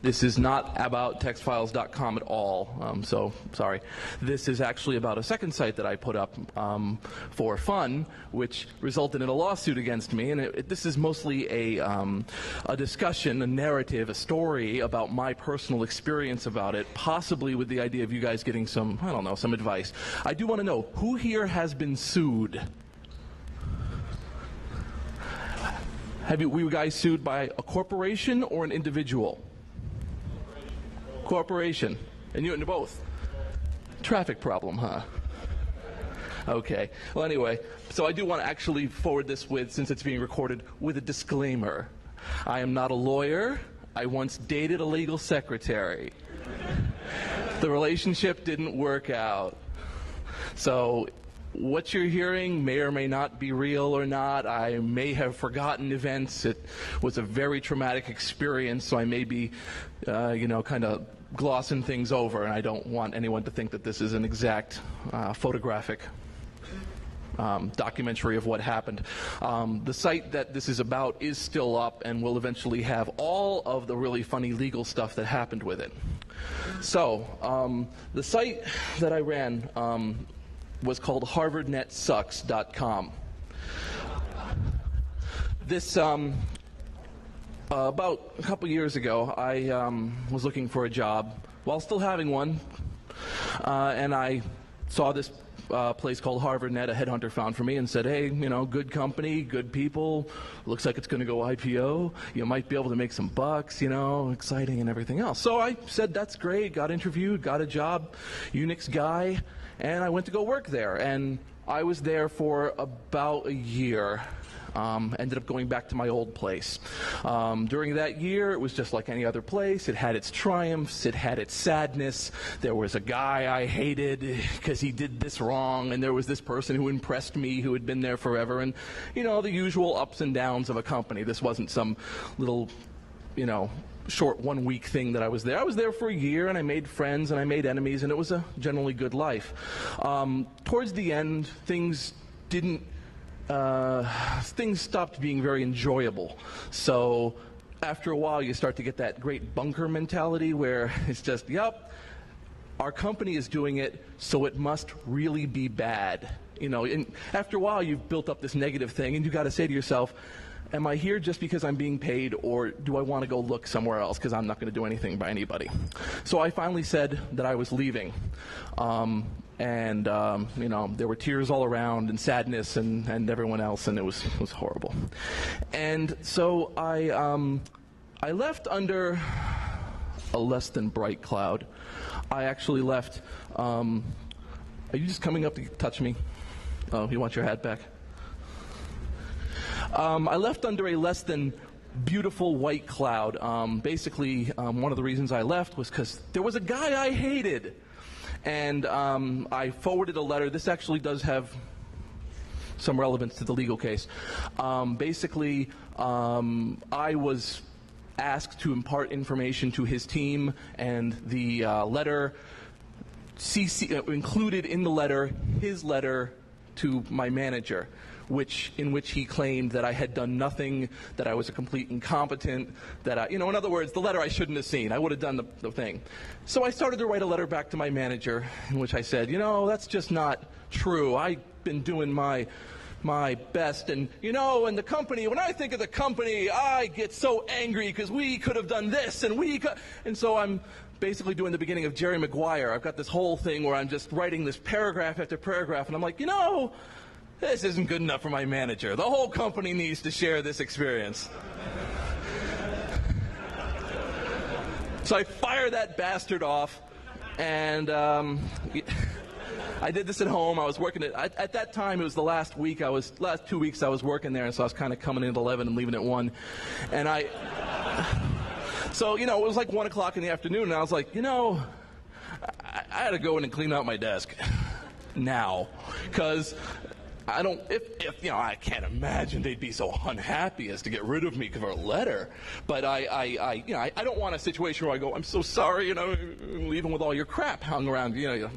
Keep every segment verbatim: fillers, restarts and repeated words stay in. This is not about text files dot com at all, um, so sorry. This is actually about a second site that I put up um, for fun, which resulted in a lawsuit against me, and it, it, this is mostly a, um, a discussion, a narrative, a story about my personal experience about it, possibly with the idea of you guys getting some, I don't know, some advice. I do want to know, who here has been sued? Have you, were you guys sued by a corporation or an individual? Corporation. And you into both. Traffic problem, huh? Okay. Well, anyway, so I do want to actually forward this with, since it's being recorded, with a disclaimer. I am not a lawyer. I once dated a legal secretary. The relationship didn't work out. So what you're hearing may or may not be real or not. I may have forgotten events. It was a very traumatic experience, so I may be, uh, you know, kind of glossing things over, and I don't want anyone to think that this is an exact uh, photographic um, documentary of what happened. Um, the site that this is about is still up, and will eventually have all of the really funny legal stuff that happened with it. So, um, the site that I ran, um, was called Harvard Net Sucks dot com. This, um, uh, about a couple years ago, I um, was looking for a job while still having one, uh, and I saw this uh, place called HarvardNet. A headhunter found for me and said, hey, you know, good company, good people, looks like it's going to go I P O, you might be able to make some bucks, you know, exciting and everything else. So I said, that's great, got interviewed, got a job, Unix guy. And I went to go work there, and I was there for about a year. Um, ended up going back to my old place. Um, during that year, it was just like any other place. It had its triumphs, it had its sadness. There was a guy I hated because he did this wrong, and there was this person who impressed me who had been there forever, and, you know, the usual ups and downs of a company. This wasn't some little, you know, short one-week thing that I was there. I was there for a year, and I made friends, and I made enemies, and it was a generally good life. Um, towards the end, things didn't, uh, things stopped being very enjoyable. So after a while, you start to get that great bunker mentality where it's just, yep, our company is doing it, so it must really be bad. You know, and after a while, you've built up this negative thing, and you got to say to yourself, am I here just because I'm being paid, or do I want to go look somewhere else because I'm not going to do anything by anybody? So I finally said that I was leaving. Um, and, um, you know, there were tears all around and sadness and, and everyone else, and it was, it was horrible. And so I, um, I left under a less than bright cloud. I actually left. Um, are you just coming up to touch me? Oh, you want your hat back? Um, I left under a less than beautiful white cloud. Um, basically, um, one of the reasons I left was because there was a guy I hated. And um, I forwarded a letter. This actually does have some relevance to the legal case. Um, basically, um, I was asked to impart information to his team, and the uh, letter C C, uh, included in the letter his letter to my manager, which in which he claimed that I had done nothing, that I was a complete incompetent, that I, you know, in other words, the letter I shouldn't have seen. I would have done the, the thing. So I started to write a letter back to my manager in which I said, you know, that's just not true. I've been doing my, my best, and, you know, and the company, when I think of the company, I get so angry because we could have done this, and we could, and so I'm basically doing the beginning of Jerry Maguire. I've got this whole thing where I'm just writing this paragraph after paragraph, and I'm like, you know, this isn't good enough for my manager. The whole company needs to share this experience. So I fired that bastard off, and um, I did this at home. I was working at, at, at that time, it was the last week, I was, last two weeks I was working there, and so I was kind of coming in at eleven and leaving at one. And I, so, you know, it was like one o'clock in the afternoon, and I was like, you know, I, I had to go in and clean out my desk now, because I don't, if, if, you know, I can't imagine they'd be so unhappy as to get rid of me for a letter. But I, I, I you know, I, I don't want a situation where I go, I'm so sorry, you know, leaving with all your crap hung around, you know,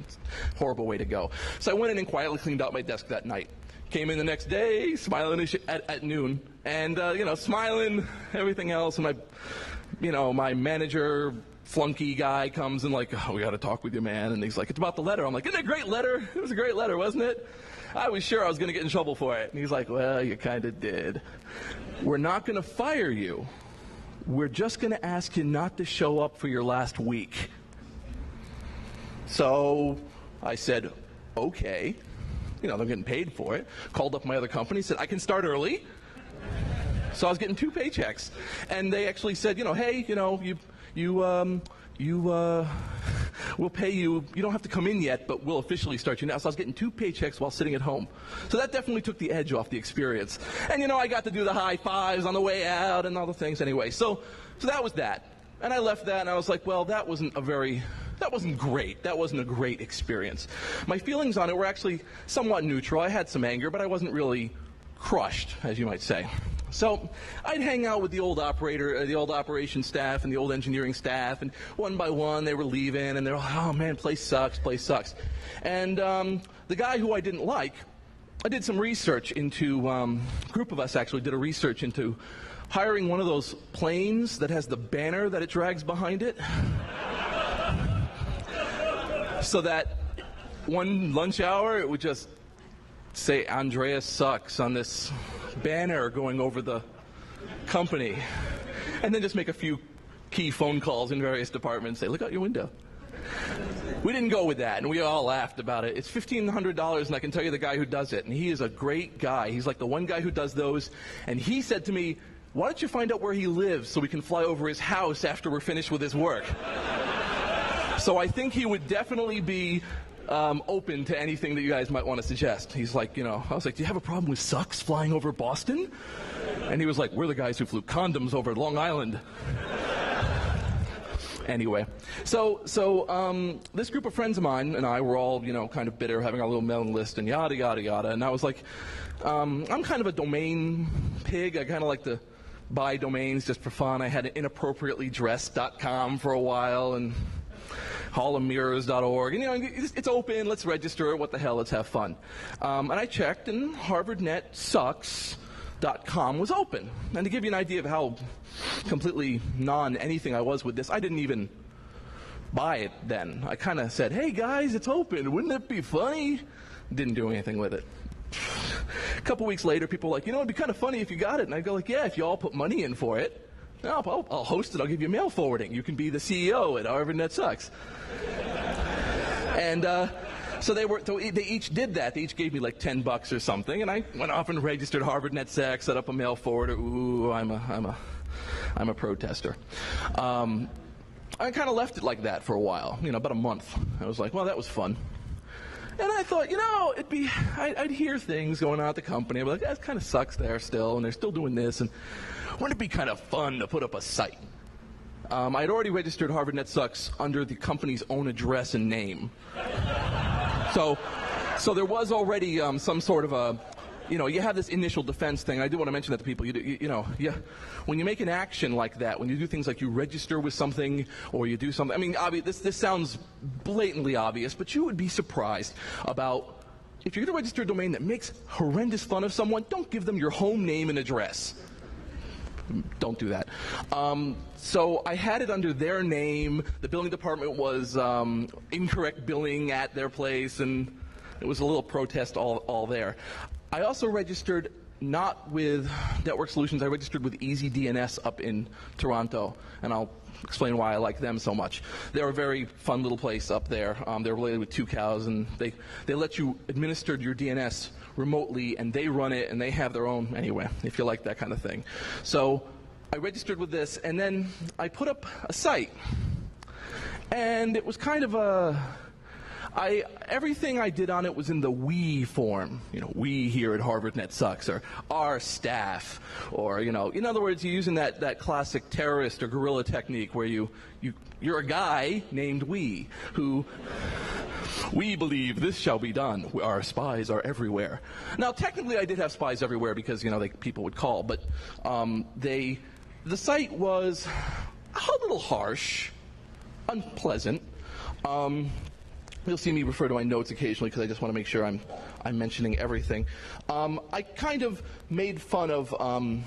horrible way to go. So I went in and quietly cleaned out my desk that night. Came in the next day, smiling at, at noon, and, uh, you know, smiling, everything else, and my you know, my manager flunky guy comes and like, oh, we got to talk with you, man. And he's like, it's about the letter. I'm like, isn't it a great letter? It was a great letter, wasn't it? I was sure I was going to get in trouble for it. And he's like, well, you kind of did. We're not going to fire you. We're just going to ask you not to show up for your last week. So I said, okay. You know, they're getting paid for it. Called up my other company, said, I can start early. So I was getting two paychecks. And they actually said, you know, hey, you know, you, you, um, you, uh, we'll pay you. You don't have to come in yet, but we'll officially start you now. So I was getting two paychecks while sitting at home. So that definitely took the edge off the experience. And, you know, I got to do the high fives on the way out and all the things anyway. So, so that was that. And I left that, and I was like, well, that wasn't a very... That wasn't great. That wasn't a great experience. My feelings on it were actually somewhat neutral. I had some anger, but I wasn't really crushed, as you might say. So I'd hang out with the old operator, uh, the old operations staff and the old engineering staff, and one by one they were leaving, and they're like, oh man, place sucks, place sucks. And um, the guy who I didn't like, I did some research into, um, a group of us actually did a research into hiring one of those planes that has the banner that it drags behind it. So that one lunch hour, it would just say, Andreas sucks on this banner going over the company. And then just make a few key phone calls in various departments, say, look out your window. We didn't go with that, and we all laughed about it. It's fifteen hundred dollars, and I can tell you the guy who does it, and he is a great guy. He's like the one guy who does those, and he said to me, why don't you find out where he lives so we can fly over his house after we're finished with his work? So I think he would definitely be um, open to anything that you guys might want to suggest. He's like, you know, I was like, do you have a problem with sucks flying over Boston? And he was like, we're the guys who flew condoms over Long Island. Anyway, so so um, this group of friends of mine and I were all, you know, kind of bitter, having our little mailing list and yada, yada, yada. And I was like, um, I'm kind of a domain pig. I kind of like to buy domains just for fun. I had an inappropriately dressed dot com for a while, and hall of mirrors dot org, and you know, it's open, let's register, what the hell, let's have fun. Um, and I checked, and Harvard Net Sucks dot com was open. And to give you an idea of how completely non-anything I was with this, I didn't even buy it then. I kind of said, hey guys, it's open, wouldn't it be funny? Didn't do anything with it. A couple weeks later, people were like, you know, it'd be kind of funny if you got it. And I'd go like, yeah, if you all put money in for it. No, I'll, I'll host it. I'll give you mail forwarding. You can be the C E O at Harvard Net Sucks. And uh, so they were. So they each did that. They each gave me like ten bucks or something, and I went off and registered Harvard Net Sucks, set up a mail forwarder. Ooh, I'm a, I'm a, I'm a protester. Um, I kind of left it like that for a while. You know, about a month. I was like, well, that was fun. And I thought, you know, it'd be. I, I'd hear things going on at the company. I'd be like, that kind of sucks there still, and they're still doing this and. Wouldn't it be kind of fun to put up a site? Um, I'd already registered Harvard Net Sucks under the company's own address and name. So, so there was already um, some sort of a, you know, you have this initial defense thing. I do want to mention that to people. You, do, you, you know, you, when you make an action like that, when you do things like you register with something or you do something, I mean, obvi- this, this sounds blatantly obvious, but you would be surprised about if you're going to register a domain that makes horrendous fun of someone, don't give them your home name and address. Don't do that. Um, so I had it under their name. The billing department was um, incorrect billing at their place, and it was a little protest all, all there. I also registered not with Network Solutions. I registered with EasyDNS up in Toronto, and I'll explain why I like them so much. They're a very fun little place up there. Um, they're related with Two Cows, and they, they let you administer your D N S remotely, and they run it, and they have their own anyway, if you like that kind of thing. So I registered with this, and then I put up a site, and it was kind of a, I everything I did on it was in the we form. You know, we here at Harvard Net Sucks, or our staff, or you know, in other words, you're using that that classic terrorist or guerrilla technique where you you you're a guy named we who. We believe this shall be done. Our spies are everywhere. Now, technically, I did have spies everywhere because, you know, they, people would call. But um, they, the site was a little harsh, unpleasant. Um, you'll see me refer to my notes occasionally because I just want to make sure I'm, I'm mentioning everything. Um, I kind of made fun of. Um,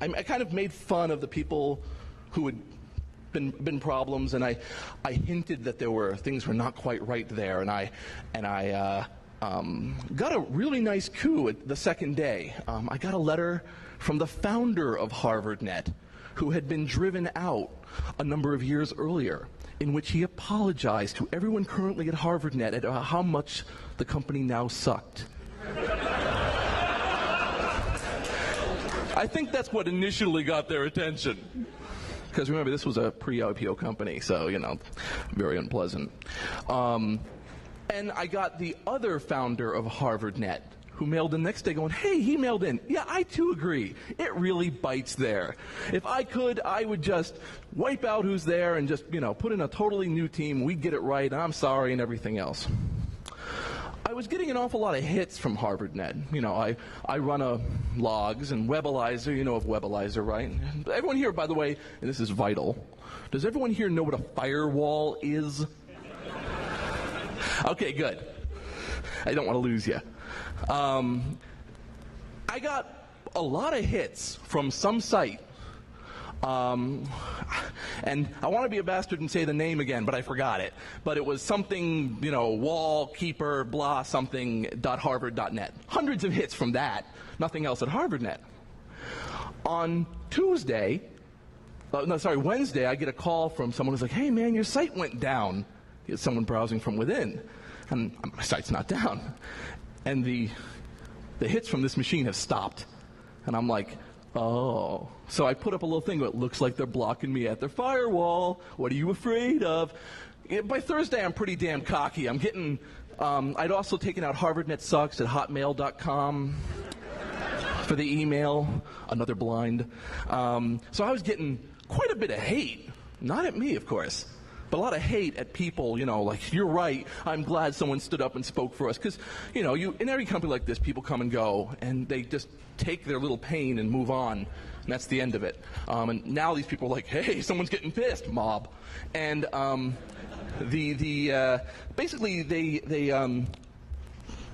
I, I kind of made fun of the people who had been been problems, and I I hinted that there were things were not quite right there, and I and I uh, um, got a really nice coup at the second day. Um, I got a letter from the founder of HarvardNet, who had been driven out a number of years earlier, in which he apologized to everyone currently at HarvardNet at uh, how much the company now sucked. I think that's what initially got their attention. Because remember, this was a pre-I P O company, so, you know, very unpleasant. Um, and I got the other founder of HarvardNet, who mailed in the next day going, hey, he mailed in. Yeah, I too agree. It really bites there. If I could, I would just wipe out who's there and just, you know, put in a totally new team. We'd get it right. I'm sorry, and everything else. I was getting an awful lot of hits from HarvardNet. You know, I, I run a blogs and Webalizer. You know of Webalizer, right? Everyone here, by the way, and this is vital, does everyone here know what a firewall is? Okay, good. I don't want to lose you. Um, I got a lot of hits from some site, um, and I want to be a bastard and say the name again, but I forgot it. But it was something, you know, wall keeper, blah, something, dot Harvard, dot net. Hundreds of hits from that, nothing else at HarvardNet. On Tuesday, uh, no, sorry, Wednesday, I get a call from someone who's like, hey, man, your site went down. It's someone browsing from within, and my site's not down. And the, the hits from this machine have stopped. And I'm like, oh. So I put up a little thing, it looks like they're blocking me at their firewall. What are you afraid of? By Thursday, I'm pretty damn cocky. I'm getting, um, I'd also taken out HarvardNetSucks at hotmail dot com for the email, another blind. Um, so I was getting quite a bit of hate. Not at me, of course, but a lot of hate at people, you know, like, you're right, I'm glad someone stood up and spoke for us. Because, you know, you, in every company like this, people come and go, and they just take their little pain and move on, and that's the end of it. Um, and now these people are like, hey, someone's getting pissed, mob. And um, the, the uh, basically, they, they, um,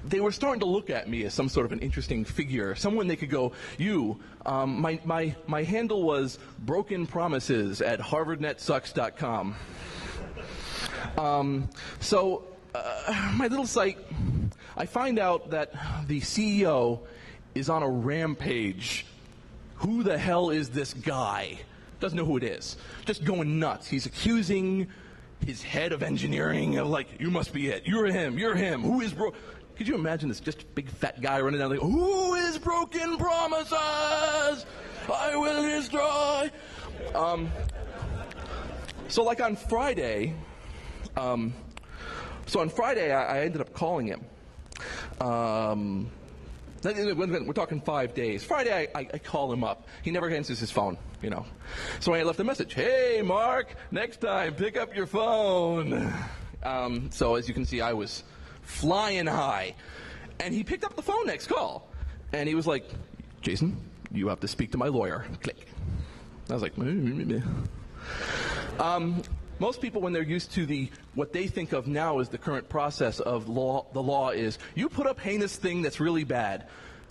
they were starting to look at me as some sort of an interesting figure, someone they could go, you, um, my, my, my handle was broken promises at HarvardNetSucks dot com. Um, so, uh, my little site, I find out that the C E O is on a rampage. Who the hell is this guy? Doesn't know who it is. Just going nuts. He's accusing his head of engineering of, like, you must be it. You're him. You're him. Who is bro? Could you imagine this just big fat guy running down like, who is broken promises? I will destroy. Um, so, like, on Friday... Um, so on Friday, I, I ended up calling him. Um, we're talking five days. Friday, I, I, I call him up. He never answers his phone, you know. So I left a message. Hey, Mark, next time, pick up your phone. Um, so as you can see, I was flying high. And he picked up the phone next call. And he was like, Jason, you have to speak to my lawyer. Click. I was like, um... Most people, when they're used to the what they think of now as the current process of law, the law is, you put up heinous thing that's really bad.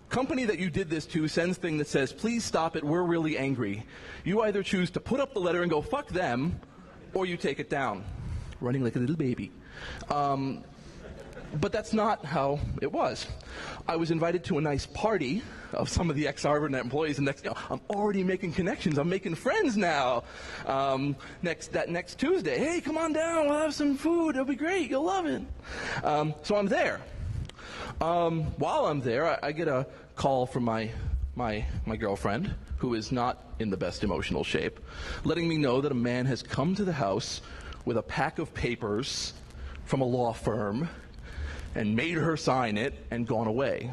Company that you did this to sends thing that says, please stop it, we're really angry. You either choose to put up the letter and go, fuck them, or you take it down, running like a little baby. Um, but that's not how it was. I was invited to a nice party of some of the ex-HarvardNet employees, and next, you know, I'm already making connections. I'm making friends now. Um, next that next Tuesday, hey, come on down. We'll have some food. It'll be great. You'll love it. Um, so I'm there. Um, while I'm there, I, I get a call from my my my girlfriend, who is not in the best emotional shape, letting me know that a man has come to the house with a pack of papers from a law firm and made her sign it and gone away.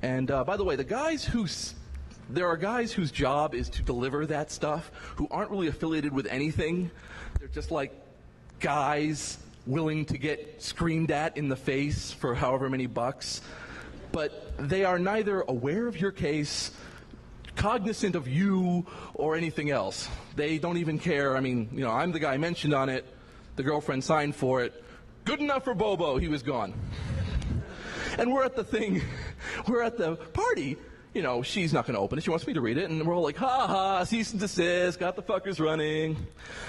And uh, by the way, the guys who's, there are guys whose job is to deliver that stuff who aren't really affiliated with anything. They're just like guys willing to get screamed at in the face for however many bucks. But they are neither aware of your case, cognizant of you, or anything else. They don't even care. I mean, you know, I'm the guy mentioned on it. The girlfriend signed for it. Good enough for Bobo. He was gone. And we're at the thing, we're at the party, you know, she's not going to open it. She wants me to read it. And we're all like, ha ha, cease and desist, got the fuckers running.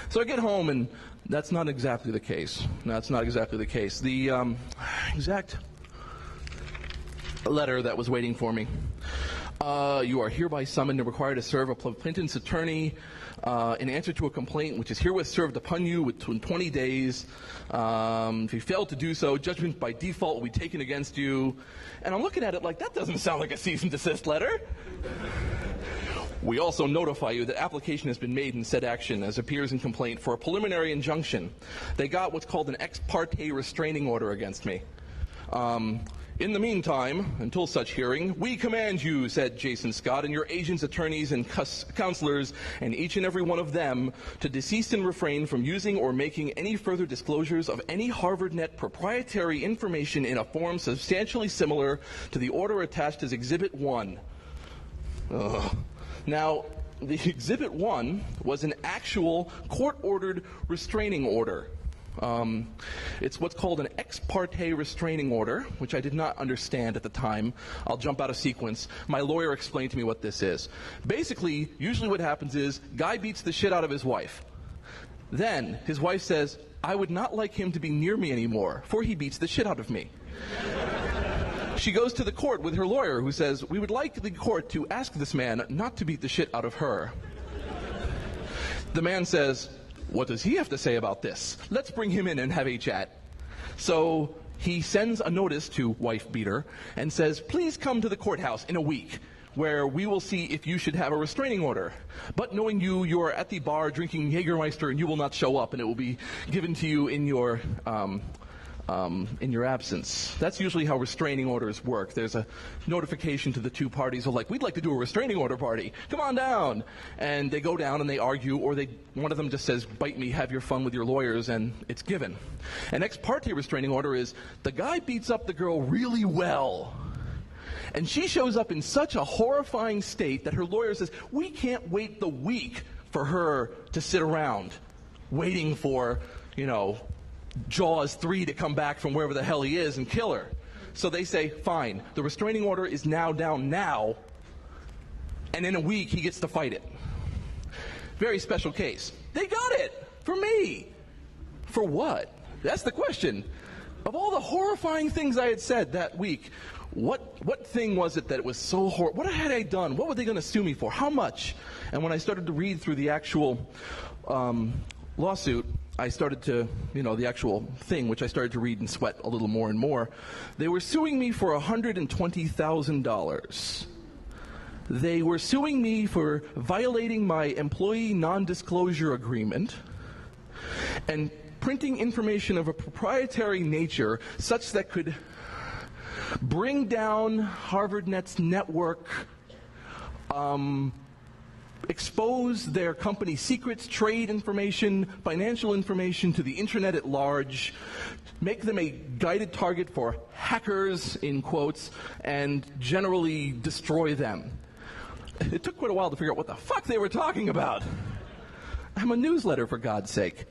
So I get home, and that's not exactly the case. That's not exactly the case. The um, exact letter that was waiting for me. Uh, you are hereby summoned and required to serve a plaintiff's attorney uh, in answer to a complaint which is herewith served upon you within twenty days. Um, if you fail to do so, judgment by default will be taken against you. And I'm looking at it like, that doesn't sound like a cease and desist letter. We also notify you that application has been made in said action as appears in complaint for a preliminary injunction. They got what's called an ex parte restraining order against me. Um, In the meantime, until such hearing, we command you, said Jason Scott, and your agents, attorneys, and counselors, and each and every one of them, to desist and refrain from using or making any further disclosures of any HarvardNet proprietary information in a form substantially similar to the order attached as Exhibit one. Ugh. Now, the Exhibit one was an actual court-ordered restraining order. Um, it's what's called an ex parte restraining order, which I did not understand at the time. I'll jump out of sequence. My lawyer explained to me what this is. Basically, usually what happens is, guy beats the shit out of his wife. Then his wife says, I would not like him to be near me anymore, for he beats the shit out of me. She goes to the court with her lawyer, who says, we would like the court to ask this man not to beat the shit out of her. The man says, what does he have to say about this? Let's bring him in and have a chat. So he sends a notice to wife beater and says, please come to the courthouse in a week where we will see if you should have a restraining order. But knowing you, you are at the bar drinking Jägermeister and you will not show up, and it will be given to you in your, um, um, in your absence. That's usually how restraining orders work. There's a notification to the two parties of like, we'd like to do a restraining order party. Come on down. And they go down and they argue, or they, one of them just says, bite me, have your fun with your lawyers, and it's given. An ex parte restraining order is the guy beats up the girl really well, and she shows up in such a horrifying state that her lawyer says, we can't wait the week for her to sit around waiting for, you know, Jaws three to come back from wherever the hell he is and kill her. So they say, fine, the restraining order is now down now, and in a week he gets to fight it. Very special case. They got it for me. For what? That's the question. Of all the horrifying things I had said that week, what what thing was it that it was so horrible? What had I done? What were they going to sue me for? How much? And when I started to read through the actual um, lawsuit, I started to, you know, the actual thing, which I started to read and sweat a little more and more. They were suing me for one hundred twenty thousand dollars. They were suing me for violating my employee non-disclosure agreement and printing information of a proprietary nature such that could bring down HarvardNet's network, um, expose their company secrets, trade information, financial information to the internet at large, make them a guided target for hackers, in quotes, and generally destroy them. It took quite a while to figure out what the fuck they were talking about. I'm a newsletter, for God's sake.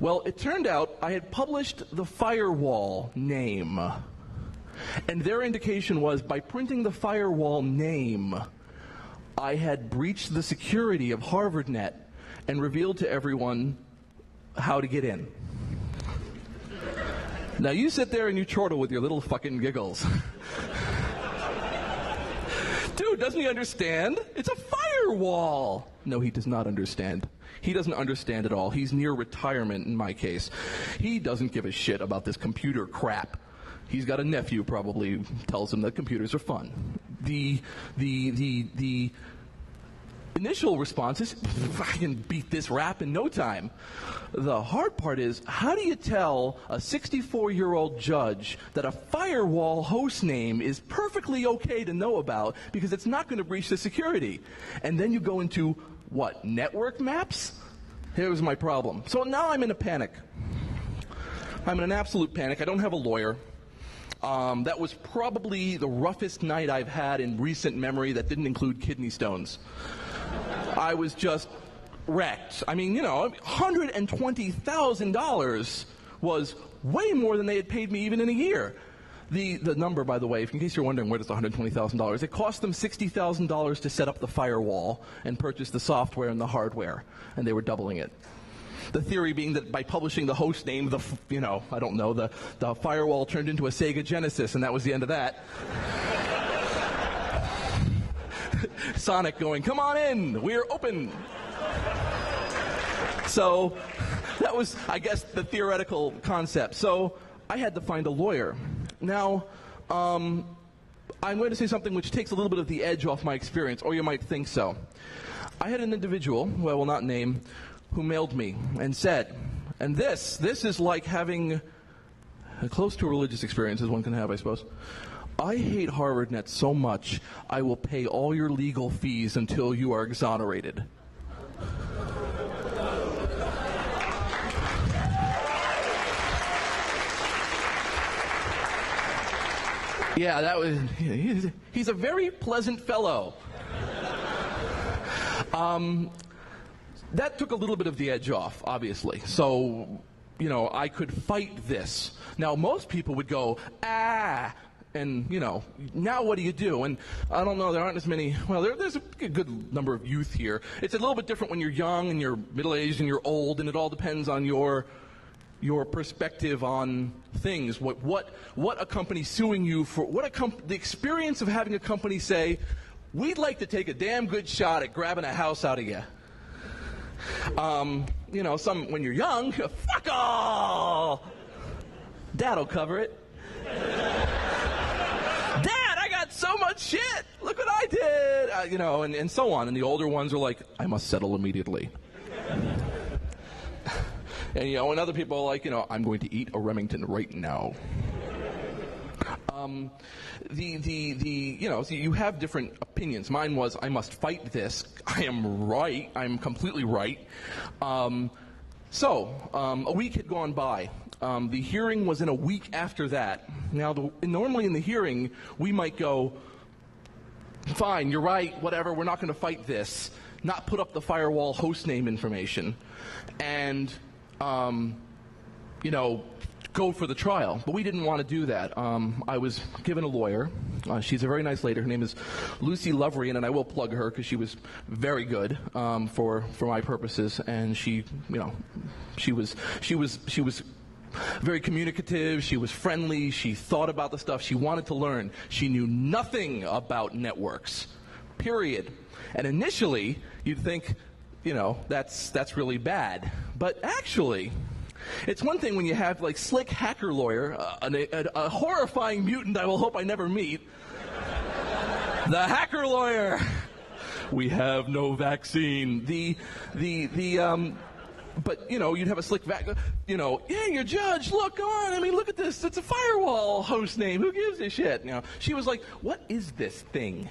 Well, it turned out I had published the firewall name, and their indication was by printing the firewall name, I had breached the security of HarvardNet and revealed to everyone how to get in. Now you sit there and you chortle with your little fucking giggles. Dude, doesn't he understand? It's a firewall. No, he does not understand. He doesn't understand at all. He's near retirement in my case. He doesn't give a shit about this computer crap. He's got a nephew, probably, who tells him that computers are fun. The, the, the, the initial response is, I can beat this rap in no time. The hard part is, how do you tell a sixty-four-year-old judge that a firewall host name is perfectly okay to know about because it's not going to breach the security? And then you go into, what, network maps? Here was my problem. So now I'm in a panic. I'm in an absolute panic. I don't have a lawyer. Um, that was probably the roughest night I've had in recent memory that didn't include kidney stones. I was just wrecked. I mean, you know, one hundred twenty thousand dollars was way more than they had paid me even in a year. The, the number, by the way, in case you're wondering where does one hundred twenty thousand dollars, it cost them sixty thousand dollars to set up the firewall and purchase the software and the hardware, and they were doubling it. The theory being that by publishing the host name, the, you know, I don't know, the, the firewall turned into a Sega Genesis, and that was the end of that. Sonic going, come on in, we're open. So that was, I guess, the theoretical concept. So I had to find a lawyer. Now, um, I'm going to say something which takes a little bit of the edge off my experience, or you might think so. I had an individual, who I will not name, who mailed me and said, and this, this is like having a close to a religious experience as one can have, I suppose. I hate HarvardNet so much, I will pay all your legal fees until you are exonerated. Yeah, that was, he's a very pleasant fellow. Um, that took a little bit of the edge off, obviously. So, you know, I could fight this. Now, most people would go, ah, and, you know, now what do you do? And I don't know, there aren't as many, well, there, there's a good number of youth here. It's a little bit different when you're young and you're middle-aged and you're old, and it all depends on your... your perspective on things, what what what a company suing you for, what a comp the experience of having a company say, we'd like to take a damn good shot at grabbing a house out of you. Um, you know, some when you're young, fuck all. Dad'll cover it. Dad, I got so much shit. Look what I did. Uh, you know, and and so on. And the older ones are like, I must settle immediately. And, you know, and other people are like, you know, I'm going to eat a Remington right now. um, the, the, the, you know, so you have different opinions. Mine was, I must fight this. I am right. I'm completely right. Um, so, um, a week had gone by. Um, the hearing was in a week after that. Now, the, normally in the hearing, we might go, fine, you're right, whatever, we're not going to fight this. Not put up the firewall hostname information. And... Um, you know, go for the trial. But we didn't want to do that. Um, I was given a lawyer. Uh, she's a very nice lady. Her name is Lucie Lovrien, and I will plug her because she was very good um, for for my purposes. And she, you know, she was she was she was very communicative. She was friendly. She thought about the stuff. She wanted to learn. She knew nothing about networks. Period. And initially, you'd think, you know, that's that's really bad. But actually, it's one thing when you have like slick hacker lawyer, uh, an, a, a horrifying mutant I will hope I never meet. The hacker lawyer. We have no vaccine. The the the um but you know, you'd have a slick vac you know, yeah, your judge, look, come on, I mean look at this, it's a firewall host name, who gives a shit? You know, she was like, what is this thing?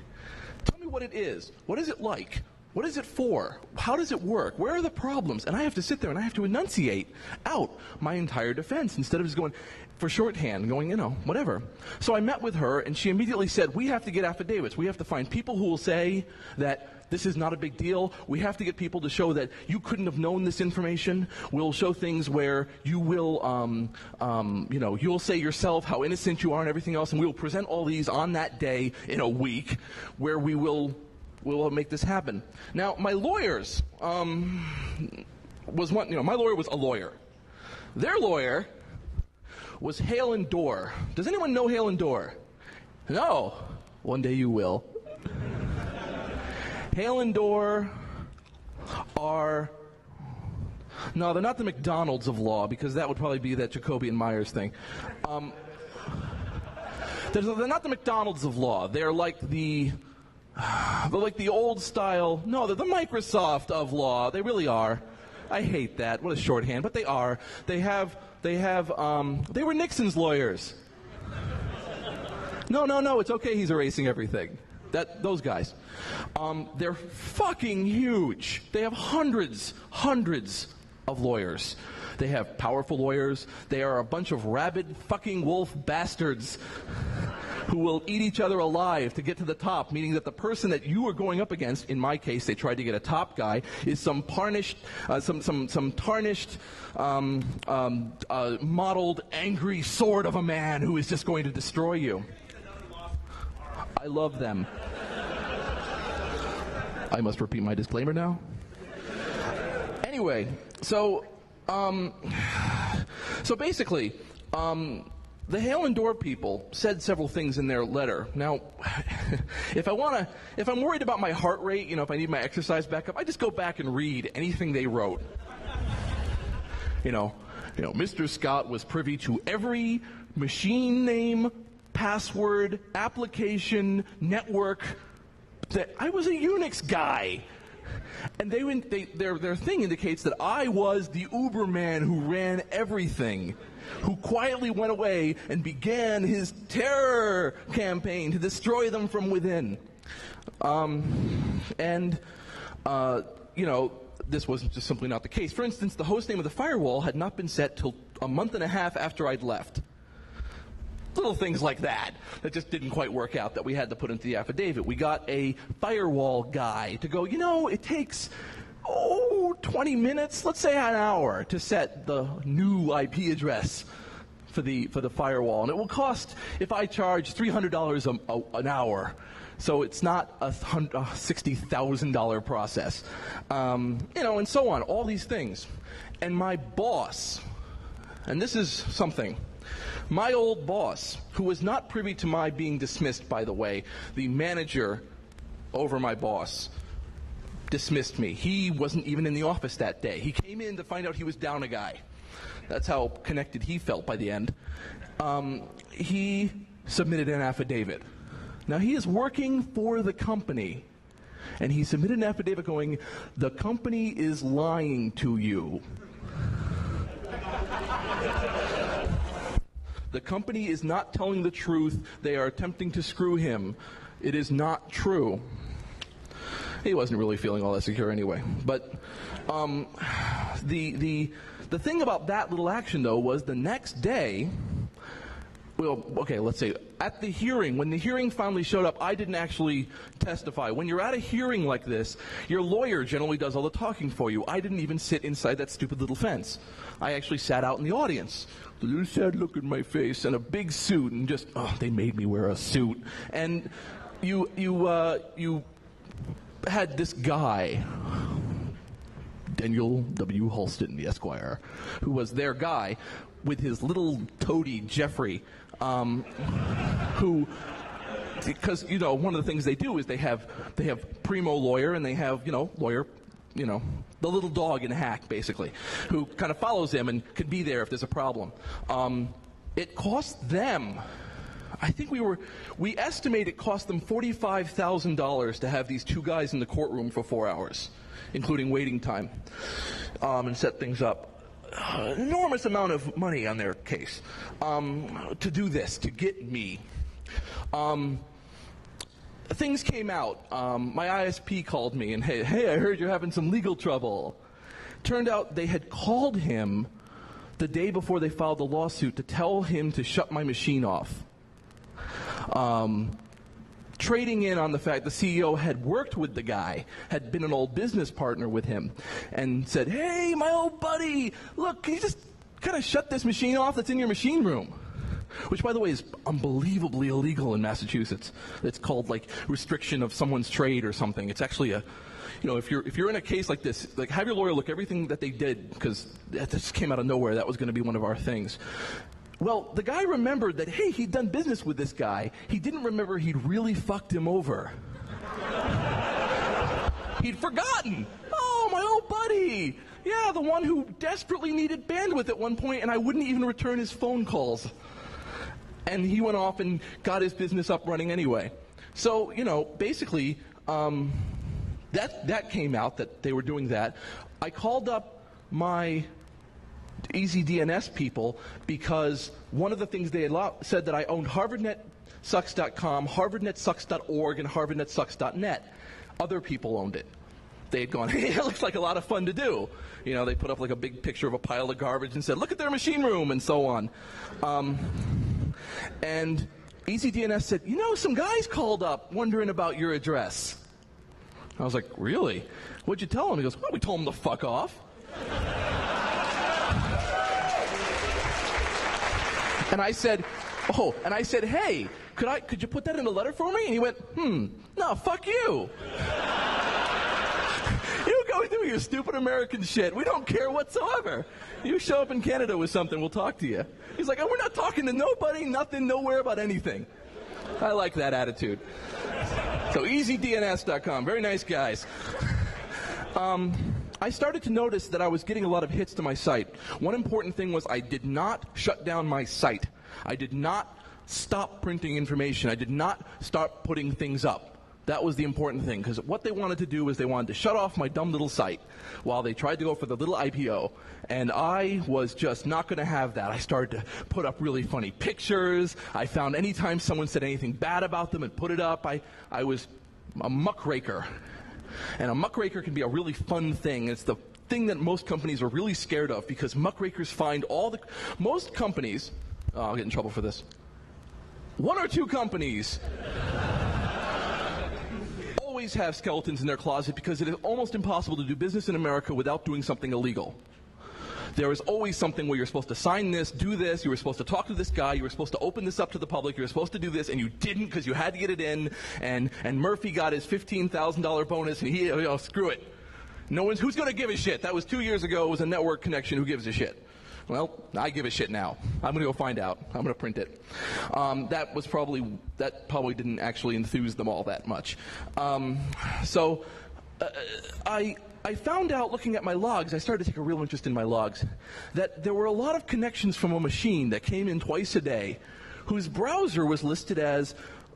Tell me what it is. What is it like? What is it for? How does it work? Where are the problems? And I have to sit there and I have to enunciate out my entire defense instead of just going for shorthand, going, you know, whatever. So I met with her and she immediately said, we have to get affidavits. We have to find people who will say that this is not a big deal. We have to get people to show that you couldn't have known this information. We'll show things where you will, um, um, you know, you'll say yourself how innocent you are and everything else. And we will present all these on that day in a week where we will... we'll make this happen. Now, my lawyers um, was one. You know, my lawyer was a lawyer. Their lawyer was Hale and Dorr. Does anyone know Hale and Dorr? No. One day you will. Hale and Dorr are no, they're not the McDonald's of law because that would probably be that Jacoby and Myers thing. Um, they're, they're not the McDonald's of law. They're like the But like the old style, no, they're the Microsoft of law. They really are. I hate that. What a shorthand. But they are. They have, they have, um, they were Nixon's lawyers. No, no, no, it's okay. He's erasing everything. That, those guys. Um, they're fucking huge. They have hundreds, hundreds of lawyers. They have powerful lawyers. They are a bunch of rabid fucking wolf bastards who will eat each other alive to get to the top, meaning that the person that you are going up against, in my case, they tried to get a top guy, is some tarnished, uh, some, some, some tarnished, um, um, uh, mottled, angry sword of a man who is just going to destroy you. I love them. I must repeat my disclaimer now. Anyway, so, um, so basically, um, the Hale and Dorr people said several things in their letter. Now, if I want to, if I'm worried about my heart rate, you know, if I need my exercise back up, I just go back and read anything they wrote. You know, you know, Mister Scott was privy to every machine name, password, application, network. That I was a Unix guy, and they, they their their thing indicates that I was the Uberman who ran everything, who quietly went away and began his terror campaign to destroy them from within. Um, and uh, you know, this was just simply not the case. For instance, the host name of the firewall had not been set till a month and a half after I'd left. Little things like that that just didn't quite work out that we had to put into the affidavit. We got a firewall guy to go, you know, it takes, oh, twenty minutes, let's say an hour, to set the new I P address for the, for the firewall. And it will cost, if I charge three hundred dollars a, a, an hour, so it's not a sixty thousand dollar process. Um, you know, and so on, all these things. And my boss, and this is something, my old boss, who was not privy to my being dismissed, by the way, the manager over my boss dismissed me. He wasn't even in the office that day. He came in to find out he was down a guy. That's how connected he felt by the end. Um, he submitted an affidavit. Now, he is working for the company, and he submitted an affidavit going, the company is lying to you. The company is not telling the truth. They are attempting to screw him. It is not true. He wasn't really feeling all that secure anyway. But um, the, the, the thing about that little action, though, was the next day, well, okay, let's say, at the hearing, when the hearing finally showed up, I didn't actually testify. When you're at a hearing like this, your lawyer generally does all the talking for you. I didn't even sit inside that stupid little fence. I actually sat out in the audience, a little sad look in my face, and a big suit, and just, oh, they made me wear a suit. And you, you, uh, you had this guy, Daniel W. Halston, the Esquire, who was their guy, with his little toady, Jeffrey, um, who, because, you know, one of the things they do is they have, they have primo lawyer, and they have, you know, lawyer, you know, the little dog in a hack, basically, who kind of follows him and could be there if there's a problem. Um, it cost them, I think we were, we estimate it cost them forty-five thousand dollars to have these two guys in the courtroom for four hours, including waiting time, um, and set things up. Uh, enormous amount of money on their case um, to do this, to get me. Um, things came out. Um, my I S P called me and, hey, hey, I heard you're having some legal trouble. Turned out they had called him the day before they filed the lawsuit to tell him to shut my machine off. Um, trading in on the fact the C E O had worked with the guy, had been an old business partner with him, and said, hey, my old buddy, look, can you just kind of shut this machine off that's in your machine room? Which, by the way, is unbelievably illegal in Massachusetts. It's called, like, restriction of someone's trade or something. It's actually a, you know, if you're, if you're in a case like this, like, have your lawyer look everything that they did, because that just came out of nowhere. That was going to be one of our things. Well, the guy remembered that, hey, he'd done business with this guy. He didn't remember he'd really fucked him over. He'd forgotten. Oh, my old buddy. Yeah, the one who desperately needed bandwidth at one point, and I wouldn't even return his phone calls. And he went off and got his business up running anyway. So, you know, basically, um, that, that came out, that they were doing that. I called up my EasyDNS people because one of the things they said that I owned Harvard Net Sucks dot com, Harvard Net Sucks dot org, and Harvard Net Sucks dot net. Other people owned it. They had gone, hey, it looks like a lot of fun to do. You know, they put up like a big picture of a pile of garbage and said, look at their machine room, and so on. Um, and EasyDNS said, you know, some guys called up wondering about your address. I was like, really? What'd you tell him? He goes, well, we told him to fuck off. And I said, oh, and I said, hey, could I, could you put that in a letter for me? And he went, hmm, no, fuck you. You go do your stupid American shit. We don't care whatsoever. You show up in Canada with something, we'll talk to you. He's like, oh, we're not talking to nobody, nothing, nowhere about anything. I like that attitude. So easy D N S dot com, very nice guys. um, I started to notice that I was getting a lot of hits to my site. One important thing was I did not shut down my site. I did not stop printing information. I did not stop putting things up. That was the important thing, because what they wanted to do was they wanted to shut off my dumb little site while they tried to go for the little I P O, and I was just not going to have that. I started to put up really funny pictures. I found anytime someone said anything bad about them and put it up, I, I was a muckraker. And a muckraker can be a really fun thing. It's the thing that most companies are really scared of, because muckrakers find all the... Most companies... Oh, I'll get in trouble for this. One or two companies... always have skeletons in their closet, because it is almost impossible to do business in America without doing something illegal. There is always something where you're supposed to sign this, do this, you were supposed to talk to this guy, you were supposed to open this up to the public, you were supposed to do this, and you didn't because you had to get it in, and, and Murphy got his fifteen thousand dollar bonus, and he, oh, screw it. No one's, who's going to give a shit? That was two years ago, it was a network connection, who gives a shit? Well, I give a shit now. I'm going to go find out. I'm going to print it. Um, that was probably, that probably didn't actually enthuse them all that much. Um, so uh, I, I found out, looking at my logs, I started to take a real interest in my logs, that there were a lot of connections from a machine that came in twice a day whose browser was listed as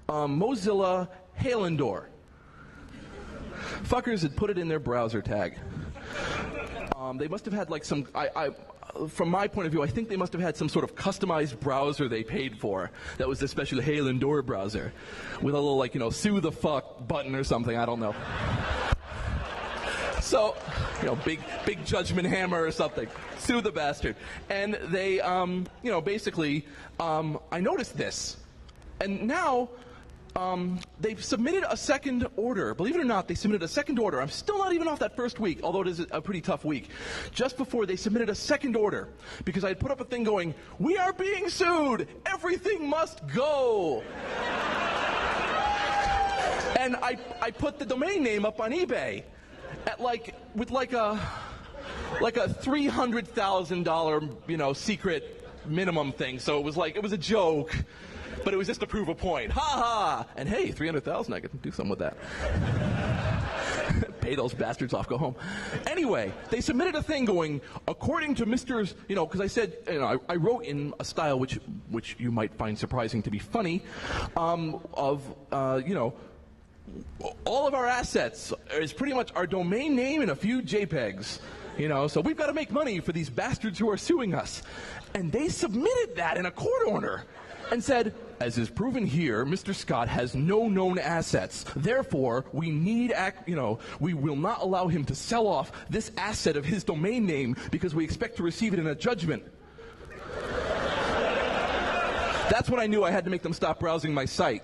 um, Mozilla Hale and Dorr. Fuckers had put it in their browser tag. Um, they must have had like some, I, I, from my point of view, I think they must have had some sort of customized browser they paid for that was especially the Hale and Dorr browser with a little, like, you know, sue the fuck button or something, I don't know. So, you know, big big judgment hammer or something, sue the bastard. And they, um, you know, basically, um, I noticed this. And now, um, they've submitted a second order. Believe it or not, they submitted a second order. I'm still not even off that first week, although it is a pretty tough week. Just before, they submitted a second order because I had put up a thing going, we are being sued! Everything must go! And I, I put the domain name up on eBay at like, with like a, like a three hundred thousand dollar, you know, secret minimum thing. So it was like, it was a joke. But it was just to prove a point. Ha ha! And hey, three hundred thousand, I could do something with that. Pay those bastards off, go home. Anyway, they submitted a thing going, according to Mister's, you know, because I said, you know, I, I wrote in a style which which you might find surprising to be funny, um, of, uh, you know, all of our assets is pretty much our domain name and a few JPEGs. You know, so we've got to make money for these bastards who are suing us. And they submitted that in a court order and said, as is proven here, Mister Scott has no known assets. Therefore, we need, ac you know, we will not allow him to sell off this asset of his domain name because we expect to receive it in a judgment. That's when I knew I had to make them stop browsing my site.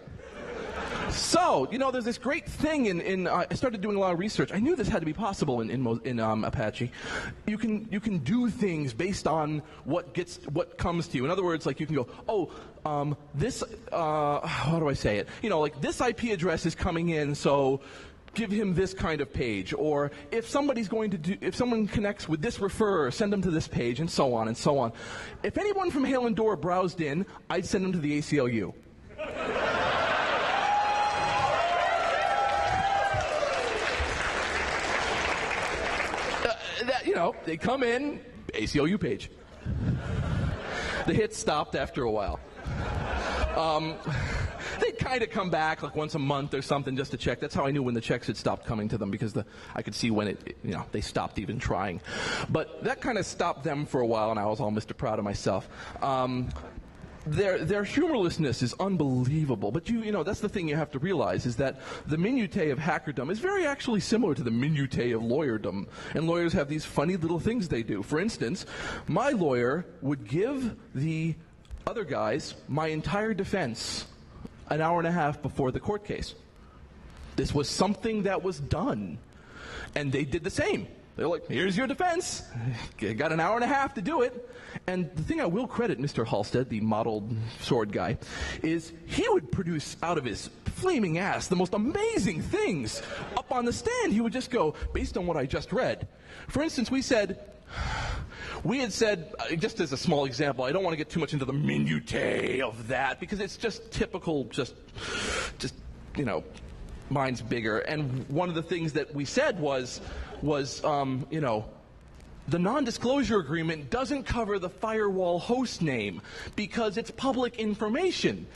So, you know, there's this great thing in, in uh, I started doing a lot of research. I knew this had to be possible in, in, in um, Apache. You can, you can do things based on what gets, what comes to you. In other words, like you can go, oh, um, this, uh, how do I say it? You know, like this I P address is coming in, so give him this kind of page. Or if somebody's going to do, if someone connects with this referrer, send them to this page, and so on and so on. If anyone from Hale and Dorr browsed in, I'd send them to the A C L U. That, you know, they come in, A C L U page. The hit stopped after a while. Um, they'd kind of come back like once a month or something just to check. That's how I knew when the checks had stopped coming to them, because the, I could see when it, it, you know, they stopped even trying. But that kind of stopped them for a while, and I was all Mister Proud of myself. Um, Their, their humorlessness is unbelievable, but you, you know, that's the thing you have to realize, is that the minutiae of hackerdom is very actually similar to the minutiae of lawyerdom, and lawyers have these funny little things they do. For instance, my lawyer would give the other guys my entire defense an hour and a half before the court case. This was something that was done, and they did the same. They're like, here's your defense. You got an hour and a half to do it. And the thing I will credit Mister Halstead, the mottled sword guy, is he would produce out of his flaming ass the most amazing things up on the stand. He would just go, based on what I just read. For instance, we said, we had said, just as a small example, I don't want to get too much into the minutiae of that, because it's just typical, just, just, you know, mine's bigger. And one of the things that we said was, was um, you know, the non-disclosure agreement doesn't cover the firewall host name because it's public information.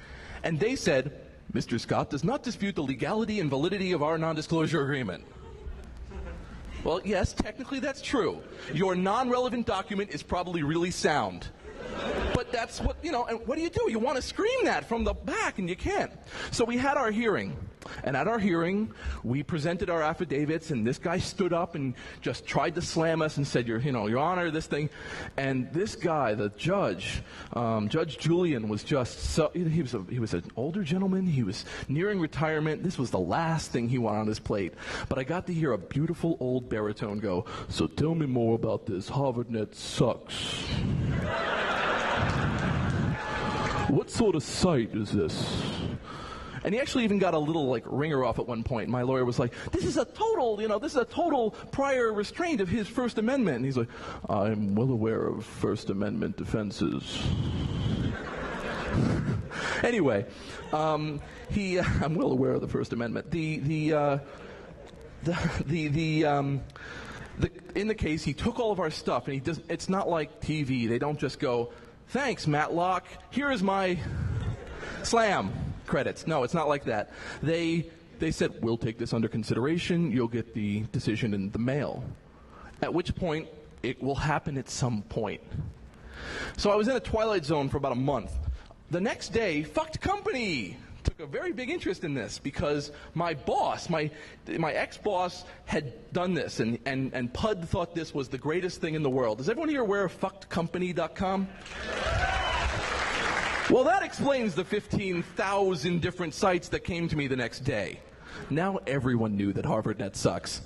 And they said, Mister Scott does not dispute the legality and validity of our non-disclosure agreement. Well, yes, technically that's true. Your non-relevant document is probably really sound. But that's what, you know, and what do you do? You want to scream that from the back, and you can't. So we had our hearing. And at our hearing, we presented our affidavits, and this guy stood up and just tried to slam us and said, Your, you know, Your Honor, this thing. And this guy, the judge, um, Judge Julian, was just so, he was a, he was an older gentleman. He was nearing retirement. This was the last thing he wanted on his plate. But I got to hear a beautiful old baritone go, so tell me more about this. HarvardNet sucks. What sort of site is this? And he actually even got a little, like, ringer off at one point. My lawyer was like, this is a total, you know, this is a total prior restraint of his First Amendment. And he's like, I'm well aware of First Amendment defenses. Anyway, um, he, uh, I'm well aware of the First Amendment. The, the, uh, the, the, the, um, the, in the case, he took all of our stuff, and he does, it's not like T V. They don't just go, thanks, Matlock, here is my slam. Credits. No, it's not like that. They they said, we'll take this under consideration. You'll get the decision in the mail. At which point, it will happen at some point. So I was in a twilight zone for about a month. The next day, Fucked Company took a very big interest in this, because my boss, my my ex-boss, had done this, and, and, and P U D thought this was the greatest thing in the world. Is everyone here aware of Fucked Company dot com? Well, that explains the fifteen thousand different sites that came to me the next day. Now everyone knew that HarvardNet sucks.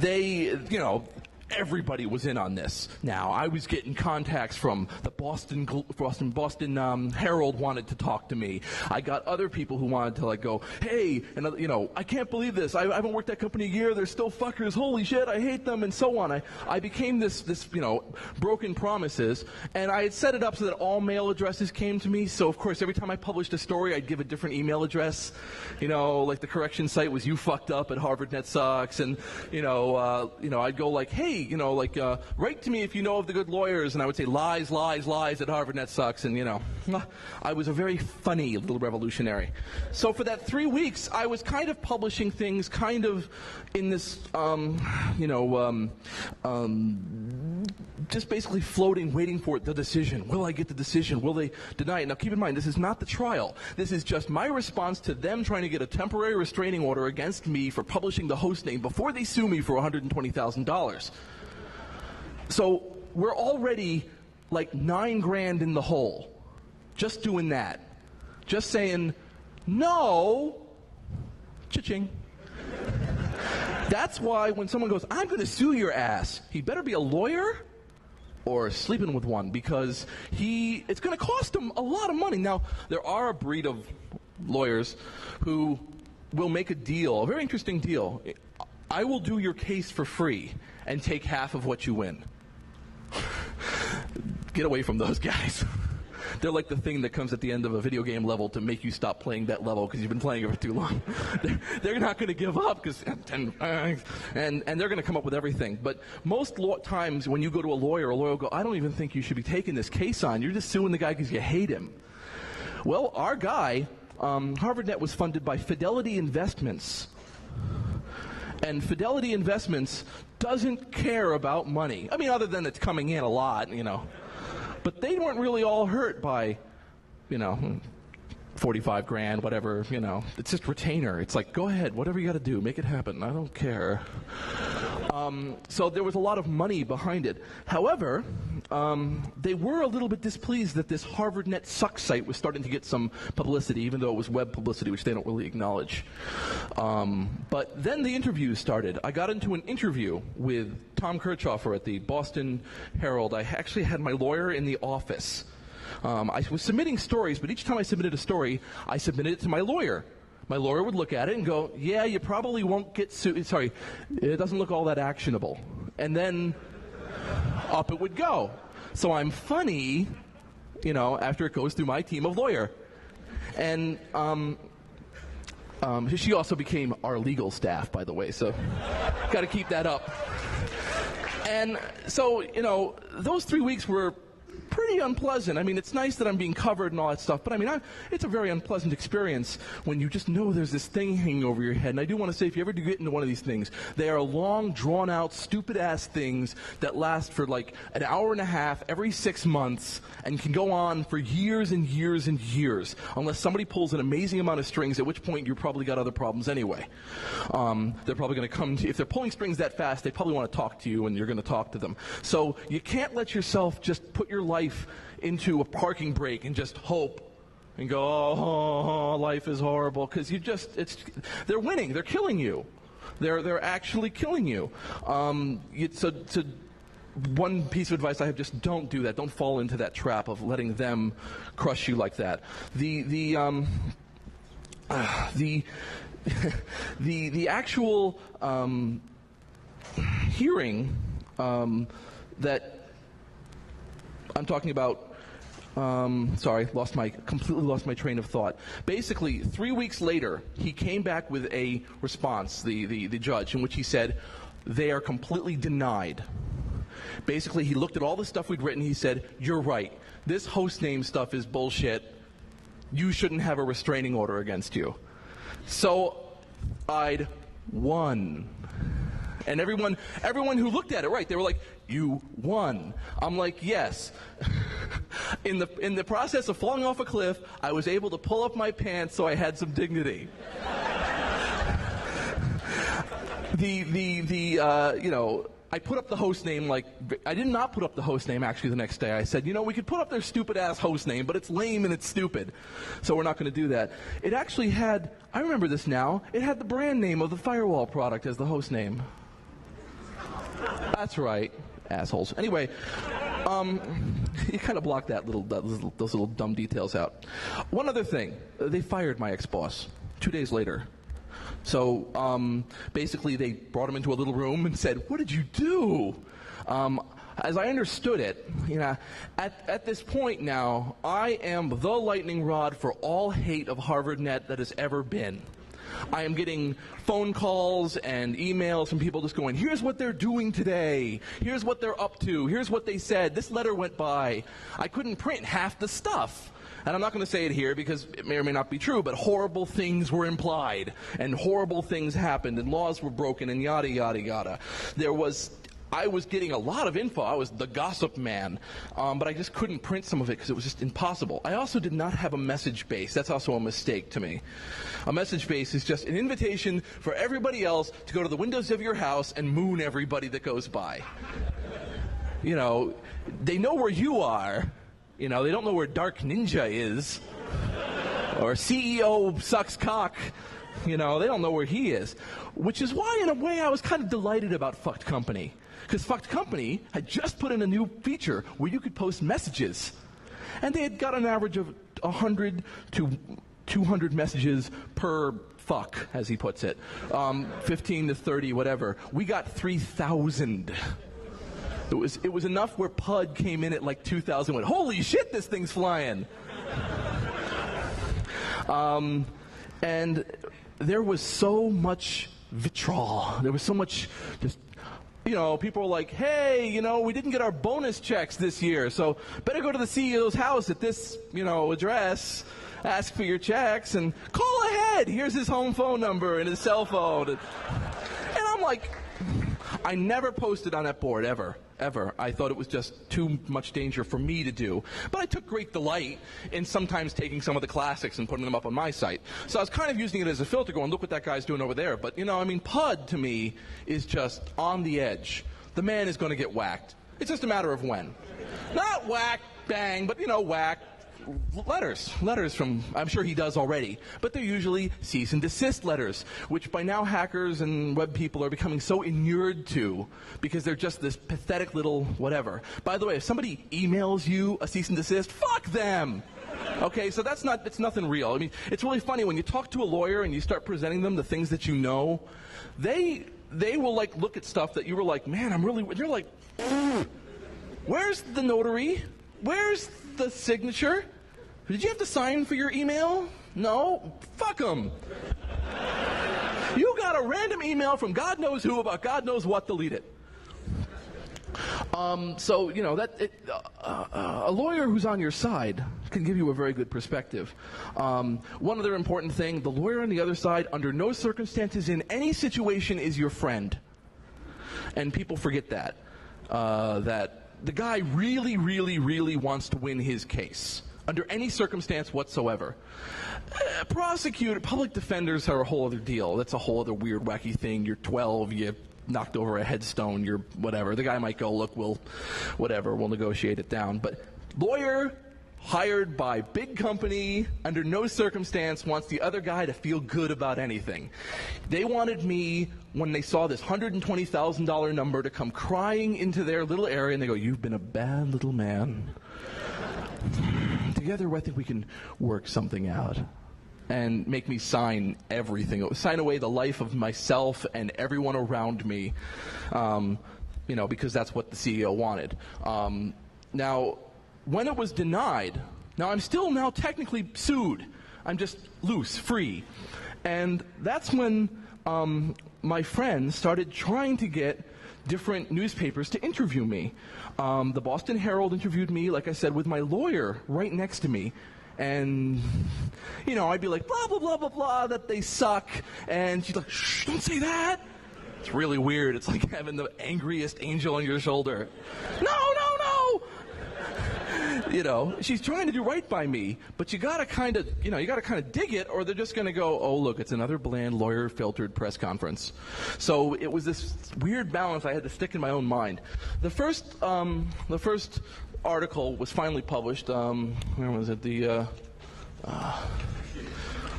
They, you know, everybody was in on this. Now, I was getting contacts from the Boston Boston, Boston um, Herald wanted to talk to me. I got other people who wanted to, like, go, hey, and, you know, I can't believe this. I, I haven't worked that company a year. They're still fuckers. Holy shit, I hate them, and so on. I, I became this, this, you know, broken promises, and I had set it up so that all mail addresses came to me. So, of course, every time I published a story, I'd give a different email address. You know, like the correction site was you fucked up at HarvardNetSucks, and, you know, uh, you know, I'd go, like, hey, you know, like, uh, write to me if you know of the good lawyers, and I would say lies, lies, lies at HarvardNetSucks, and, you know, I was a very funny little revolutionary. So for that three weeks, I was kind of publishing things kind of in this, um, you know, um, um, just basically floating, waiting for the decision. Will I get the decision? Will they deny it? Now, keep in mind, this is not the trial. This is just my response to them trying to get a temporary restraining order against me for publishing the host name before they sue me for one hundred twenty thousand dollars. So we're already like nine grand in the hole, just doing that. Just saying, no, cha-ching. That's why when someone goes, I'm going to sue your ass, he better be a lawyer or sleeping with one, because he it's going to cost him a lot of money. Now, there are a breed of lawyers who will make a deal, a very interesting deal. I will do your case for free and take half of what you win. Get away from those guys. They're like the thing that comes at the end of a video game level to make you stop playing that level because you've been playing it for too long. they're, they're not going to give up, because and, and, and they're going to come up with everything. But most law times when you go to a lawyer, a lawyer will go, I don't even think you should be taking this case on. You're just suing the guy because you hate him. Well, our guy, um, HarvardNet was funded by Fidelity Investments. And Fidelity Investments doesn't care about money. I mean, other than it's coming in a lot, you know. But they weren't really all hurt by, you know, forty-five grand, whatever, you know. It's just retainer. It's like, go ahead, whatever you got to do, make it happen. I don't care. Um, so there was a lot of money behind it. However, um, they were a little bit displeased that this Harvard Net Sucks site was starting to get some publicity, even though it was web publicity, which they don't really acknowledge. Um, but then the interviews started. I got into an interview with Tom Kirchhofer at the Boston Herald. I actually had my lawyer in the office. Um, I was submitting stories, but each time I submitted a story, I submitted it to my lawyer. My lawyer would look at it and go, yeah, you probably won't get sued. Sorry, it doesn't look all that actionable. And then up it would go. So I'm funny, you know, after it goes through my team of lawyer. And um, um, she also became our legal staff, by the way, so got to keep that up. And so, you know, those three weeks were pretty unpleasant. I mean, it's nice that I'm being covered and all that stuff, but I mean, I, it's a very unpleasant experience when you just know there's this thing hanging over your head. And I do want to say, if you ever do get into one of these things, they are long, drawn-out, stupid-ass things that last for like an hour and a half every six months and can go on for years and years and years, unless somebody pulls an amazing amount of strings, at which point you've probably got other problems anyway. Um, they're probably going to come to you. If they're pulling strings that fast, they probably want to talk to you, and you're going to talk to them. So you can't let yourself just put your life into a parking brake and just hope and go, oh, life is horrible, because you just, it's, they're winning, they're killing you. They're, they're actually killing you. Um, it's a, it's a, one piece of advice I have, just don't do that. Don't fall into that trap of letting them crush you like that. The, the, um, uh, the, the, the actual um, hearing um, that I'm talking about, um, sorry, lost my, completely lost my train of thought. Basically, three weeks later, he came back with a response, the, the, the judge, in which he said, they are completely denied. Basically, he looked at all the stuff we'd written, he said, you're right, this host name stuff is bullshit, you shouldn't have a restraining order against you. So, I'd won. And everyone, everyone who looked at it, right, they were like, you won. I'm like, yes. in the in the process of falling off a cliff, I was able to pull up my pants, so I had some dignity. the the the uh, you know, I put up the host name. Like, I did not put up the host name actually the next day. I said, you know, we could put up their stupid ass host name, but it's lame and it's stupid, so we're not going to do that. It actually had, I remember this now, it had the brand name of the firewall product as the host name. That's right, assholes. Anyway, um, you kind of block that little, that little, those little dumb details out. One other thing, they fired my ex-boss two days later. So um, basically, they brought him into a little room and said, "What did you do?" Um, as I understood it, you know, at at this point now, I am the lightning rod for all hate of HarvardNet that has ever been. I am getting phone calls and emails from people just going, here's what they're doing today, here's what they're up to, here's what they said, this letter went by. I couldn't print half the stuff. And I'm not going to say it here because it may or may not be true, but horrible things were implied, and horrible things happened, and laws were broken, and yada, yada, yada. There was, I was getting a lot of info. I was the gossip man, um, but I just couldn't print some of it because it was just impossible. I also did not have a message base. That's also a mistake to me. A message base is just an invitation for everybody else to go to the windows of your house and moon everybody that goes by. You know, they know where you are. You know, they don't know where Dark Ninja is or C E O Sucks Cock. You know, they don't know where he is, which is why, in a way, I was kind of delighted about Fucked Company. Because Fucked Company had just put in a new feature where you could post messages. And they had got an average of one hundred to two hundred messages per fuck, as he puts it. Um, fifteen to thirty, whatever. We got three thousand. It was, it was enough where P U D came in at like two thousand, went, holy shit, this thing's flying. um, and there was so much vitriol. There was so much just... You know, people were like, hey, you know, we didn't get our bonus checks this year, so better go to the C E O's house at this, you know, address, ask for your checks, and call ahead. Here's his home phone number and his cell phone. And I'm like, I never posted on that board, ever, ever. I thought it was just too much danger for me to do. But I took great delight in sometimes taking some of the classics and putting them up on my site. So I was kind of using it as a filter going, look what that guy's doing over there. But, you know, I mean, P U D, to me, is just on the edge. The man is going to get whacked. It's just a matter of when. Not whack, bang, but, you know, whack. Letters, letters from, I'm sure he does already, but they're usually cease and desist letters, which by now hackers and web people are becoming so inured to because they're just this pathetic little whatever. By the way, if somebody emails you a cease and desist, fuck them! Okay, so that's not, it's nothing real. I mean, it's really funny when you talk to a lawyer and you start presenting them the things that you know, they, they will like look at stuff that you were like, man, I'm really, you're like, where's the notary? Where's the signature? Did you have to sign for your email? No? Fuck them. You got a random email from God knows who about God knows what, delete it. Um, so, you know, that it, uh, uh, a lawyer who's on your side can give you a very good perspective. Um, one other important thing, the lawyer on the other side, under no circumstances in any situation, is your friend. And people forget that. Uh, that the guy really, really, really wants to win his case. Under any circumstance whatsoever. Uh, prosecutor, public defenders are a whole other deal. That's a whole other weird, wacky thing. You're twelve, you knocked over a headstone, you're whatever. The guy might go, look, we'll, whatever, we'll negotiate it down. But lawyer hired by big company, under no circumstance, wants the other guy to feel good about anything. They wanted me, when they saw this one hundred twenty thousand dollar number, to come crying into their little area, and they go, you've been a bad little man. Together, I think we can work something out and make me sign everything, sign away the life of myself and everyone around me, um, you know, because that's what the C E O wanted. Um, now, when it was denied, now I'm still now technically sued. I'm just loose, free. And that's when um, my friend started trying to get different newspapers to interview me. Um, the Boston Herald interviewed me, like I said, with my lawyer right next to me. And, you know, I'd be like, blah, blah, blah, blah, blah, that they suck. And she's like, shh, don't say that. It's really weird. It's like having the angriest angel on your shoulder. No, no, no. You know, she's trying to do right by me, but you gotta kind of, you know, you gotta kind of dig it, or they're just gonna go, oh look, it's another bland lawyer-filtered press conference. So it was this weird balance I had to stick in my own mind. The first, um, the first article was finally published. Um, where was it? The, uh, uh,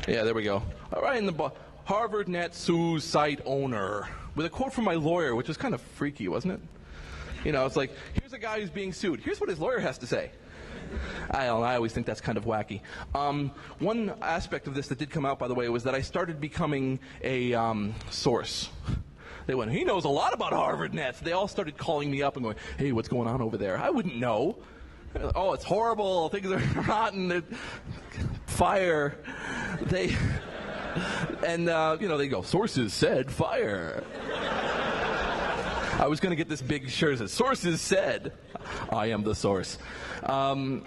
yeah, there we go. All right, in the Harvard Net Sues Site Owner, with a quote from my lawyer, which was kind of freaky, wasn't it? You know, it's like, here's a guy who's being sued. Here's what his lawyer has to say. I don't know, I always think that's kind of wacky. Um, one aspect of this that did come out, by the way, was that I started becoming a um, source. They went, he knows a lot about Harvard Nets. They all started calling me up and going, hey, what's going on over there? I wouldn't know. Oh, it's horrible. Things are rotten. They're fire. They, and, uh, you know, they go, sources said fire. I was going to get this big shirt that says, sources said, I am the source. Um,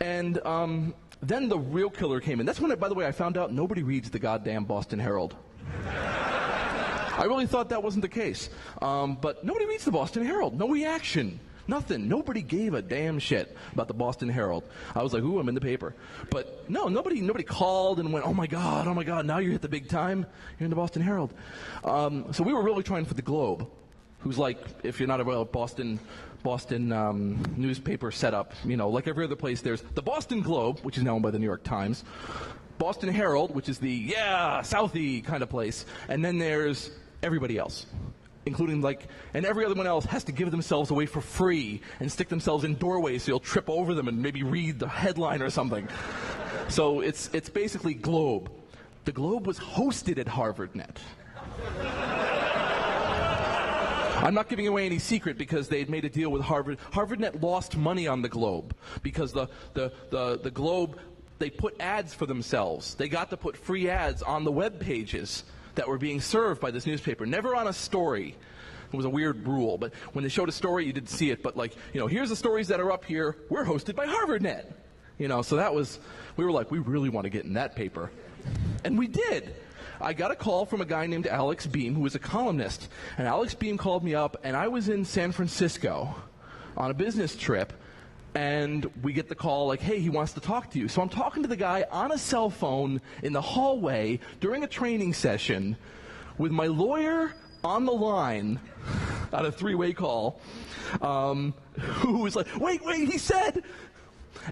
and um, then the real killer came in. That's when, I, by the way, I found out nobody reads the goddamn Boston Herald. I really thought that wasn't the case. Um, but nobody reads the Boston Herald. No reaction. Nothing. Nobody gave a damn shit about the Boston Herald. I was like, ooh, I'm in the paper. But no, nobody nobody called and went, oh my God, oh my God, now you hit the big time. You're in the Boston Herald. Um, so we were really trying for the Globe. Who's like, if you're not aware of Boston, Boston um, newspaper setup, you know, like every other place, there's the Boston Globe, which is now owned by the New York Times, Boston Herald, which is the, yeah, Southie kind of place, and then there's everybody else, including like, and every other one else has to give themselves away for free and stick themselves in doorways so you'll trip over them and maybe read the headline or something. So it's, it's basically Globe. The Globe was hosted at HarvardNet. I'm not giving away any secret because they had made a deal with Harvard. HarvardNet lost money on the Globe because the, the, the, the Globe, they put ads for themselves. They got to put free ads on the web pages that were being served by this newspaper, never on a story. It was a weird rule, but when they showed a story, you didn't see it. But like, you know, here's the stories that are up here. We're hosted by HarvardNet. You know, so that was, we were like, we really want to get in that paper. And we did. I got a call from a guy named Alex Beam, who was a columnist. And Alex Beam called me up, and I was in San Francisco on a business trip, and we get the call like, hey, he wants to talk to you. So I'm talking to the guy on a cell phone in the hallway during a training session with my lawyer on the line on a three-way call, um, who was like, wait, wait, he said.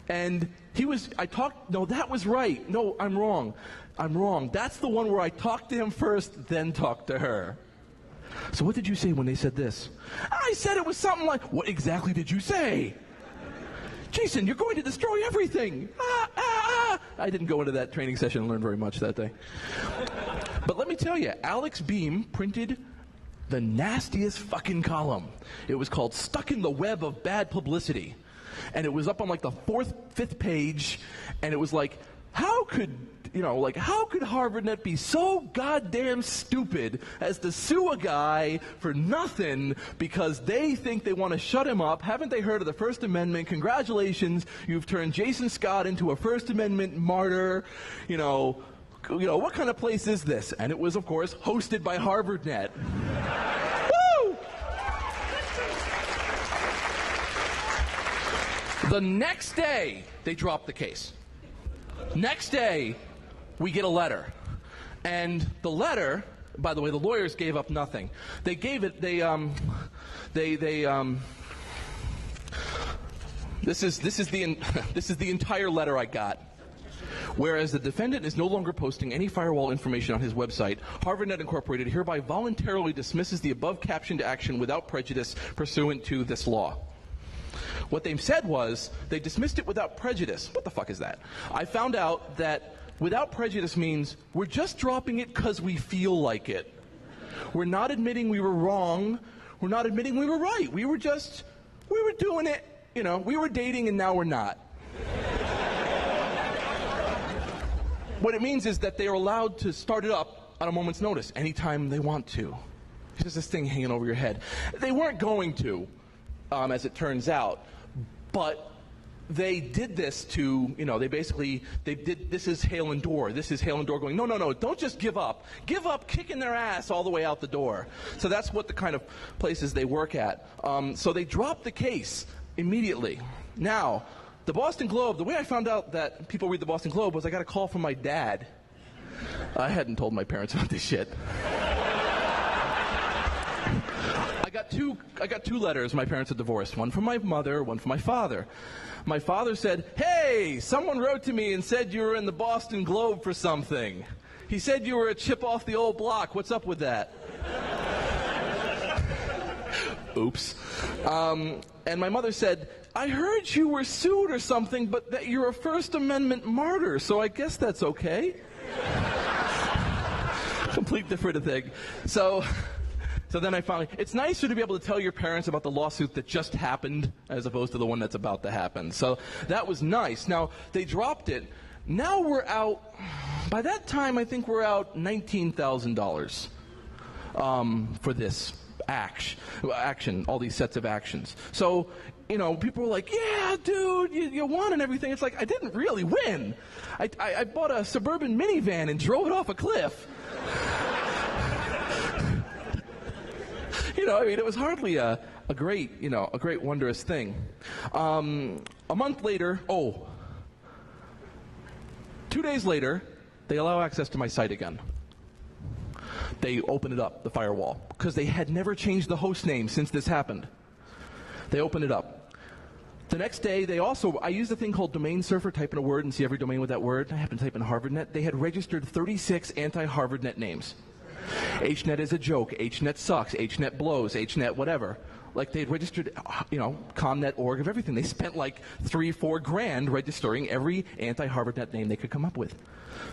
And he was, I talked, no, that was right. No, I'm wrong. I'm wrong. That's the one where I talked to him first, then talked to her. So what did you say when they said this? I said it was something like, what exactly did you say? Jason, you're going to destroy everything. Ah, ah, ah. I didn't go into that training session and learn very much that day. But let me tell you, Alex Beam printed the nastiest fucking column. It was called Stuck in the Web of Bad Publicity. And it was up on like the fourth, fifth page, and it was like, how could, you know, like, how could HarvardNet be so goddamn stupid as to sue a guy for nothing because they think they want to shut him up? Haven't they heard of the First Amendment? Congratulations, you've turned Jason Scott into a First Amendment martyr. You know, you know, what kind of place is this? And it was, of course, hosted by HarvardNet. Woo! The next day, they dropped the case. Next day, we get a letter, and the letter, by the way, the lawyers gave up nothing. They gave it, they, um, they, they, um, this is, this is the, this is the entire letter I got. Whereas the defendant is no longer posting any firewall information on his website, HarvardNet Incorporated hereby voluntarily dismisses the above captioned action without prejudice pursuant to this law. What they said was, they dismissed it without prejudice. What the fuck is that? I found out that without prejudice means we're just dropping it because we feel like it. We're not admitting we were wrong. We're not admitting we were right. We were just, we were doing it. You know, we were dating and now we're not. What it means is that they are allowed to start it up on a moment's notice, anytime they want to. It's just this thing hanging over your head. They weren't going to. Um, as it turns out, but they did this to, you know, they basically, they did, this is Hale and Dorr, this is Hale and Dorr going, no, no, no, don't just give up. Give up kicking their ass all the way out the door. So that's what the kind of places they work at. Um, so they dropped the case immediately. Now, the Boston Globe, the way I found out that people read the Boston Globe was I got a call from my dad. I hadn't told my parents about this shit. I got two, I got two letters. My parents are divorced. One from my mother, one from my father. My father said, hey, someone wrote to me and said you were in the Boston Globe for something. He said you were a chip off the old block. What's up with that? Oops. Um, and my mother said, I heard you were sued or something, but that you're a First Amendment martyr, so I guess that's okay. Complete different thing. So... So then I finally, it's nicer to be able to tell your parents about the lawsuit that just happened as opposed to the one that's about to happen. So that was nice. Now, they dropped it. Now we're out, by that time I think we're out nineteen thousand dollars um, for this action, action, all these sets of actions. So, you know, people were like, yeah, dude, you, you won and everything. It's like, I didn't really win. I, I, I bought a suburban minivan and drove it off a cliff. You know, I mean, it was hardly a, a great, you know, a great wondrous thing. Um, a month later, oh, two days later, they allow access to my site again. They open it up, the firewall, because they had never changed the host name since this happened. They open it up. The next day, they also, I used a thing called Domain Surfer, type in a word and see every domain with that word. I happened to type in HarvardNet. They had registered thirty-six anti-HarvardNet names. H net is a joke, H net sucks, H net blows, H net whatever. Like they'd registered, you know, ComNet, org, of everything. They spent like three, four grand registering every anti-HarvardNet name they could come up with.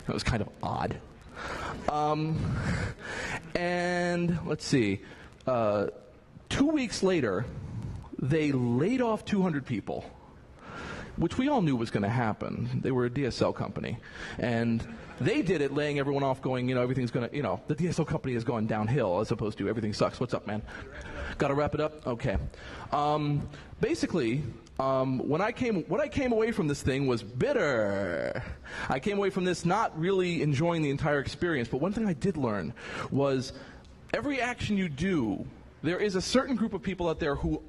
That was kind of odd. Um, and let's see, uh, two weeks later, they laid off two hundred people, which we all knew was going to happen. They were a D S L company. And they did it laying everyone off going, you know, everything's going to, you know, the D S L company has gone downhill as opposed to everything sucks. What's up, man? Got to wrap it up? Okay. Um, basically, um, when I came, what I came away from this thing was bitter. I came away from this not really enjoying the entire experience. But one thing I did learn was every action you do, there is a certain group of people out there who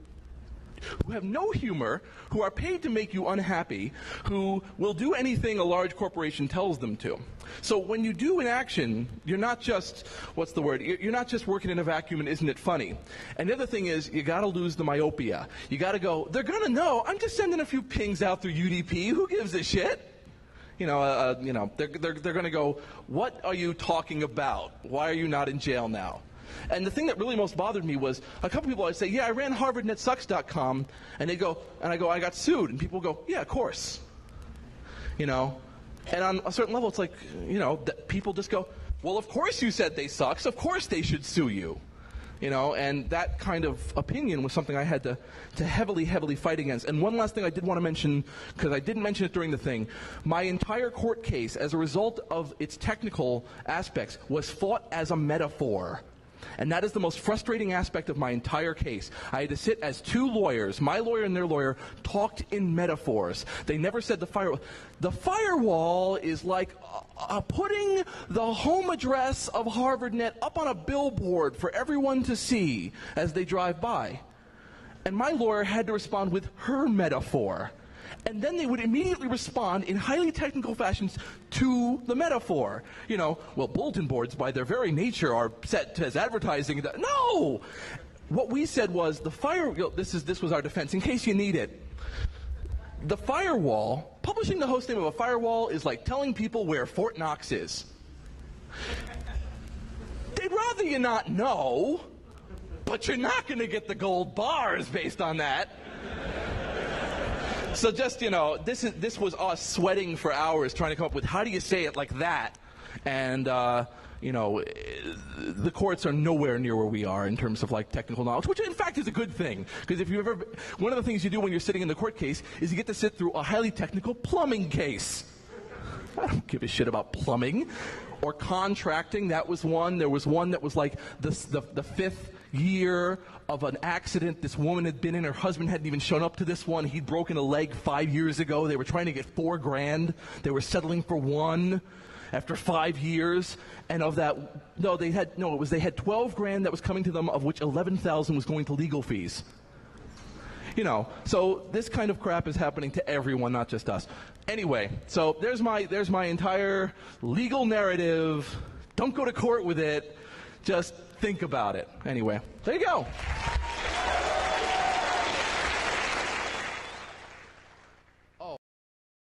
who have no humor, who are paid to make you unhappy, who will do anything a large corporation tells them to. So when you do an action, you're not just, what's the word, you're not just working in a vacuum and isn't it funny. And the other thing is, you gotta lose the myopia. You gotta go, they're gonna know, I'm just sending a few pings out through U D P, who gives a shit? You know, uh, you know, they're, they're, they're gonna go, what are you talking about? Why are you not in jail now? And the thing that really most bothered me was a couple people I'd say, yeah, I ran Harvard Net Sucks dot com, and they go, and I go, I got sued. And people go, yeah, of course. You know? And on a certain level, it's like, you know, that people just go, well, of course you said they suck, so of course they should sue you. You know, and that kind of opinion was something I had to, to heavily, heavily fight against. And one last thing I did want to mention, because I didn't mention it during the thing, my entire court case, as a result of its technical aspects, was fought as a metaphor. And that is the most frustrating aspect of my entire case. I had to sit as two lawyers, my lawyer and their lawyer, talked in metaphors. They never said the firewall. The firewall is like uh, putting the home address of HarvardNet up on a billboard for everyone to see as they drive by. And my lawyer had to respond with her metaphor. And then they would immediately respond in highly technical fashions to the metaphor. You know, well, bulletin boards by their very nature are set as advertising. No! What we said was the fire, you know, this is, this was our defense, in case you need it. The firewall, publishing the host name of a firewall is like telling people where Fort Knox is. They'd rather you not know, but you're not going to get the gold bars based on that. So just, you know, this is this was us sweating for hours trying to come up with how do you say it like that, and uh, you know, the courts are nowhere near where we are in terms of like technical knowledge, which in fact is a good thing, because if you ever, one of the things you do when you're sitting in the court case is you get to sit through a highly technical plumbing case. I don't give a shit about plumbing or contracting. That was one. There was one that was like the the, the fifth year of an accident this woman had been in. Her husband hadn't even shown up to this one. He'd broken a leg five years ago. They were trying to get four grand. They were settling for one after five years. And of that, no, they had, no, it was, they had twelve grand that was coming to them, of which eleven thousand was going to legal fees. You know, so this kind of crap is happening to everyone, not just us. Anyway, so there's my, there's my entire legal narrative. Don't go to court with it. Just think about it. Anyway, there you go.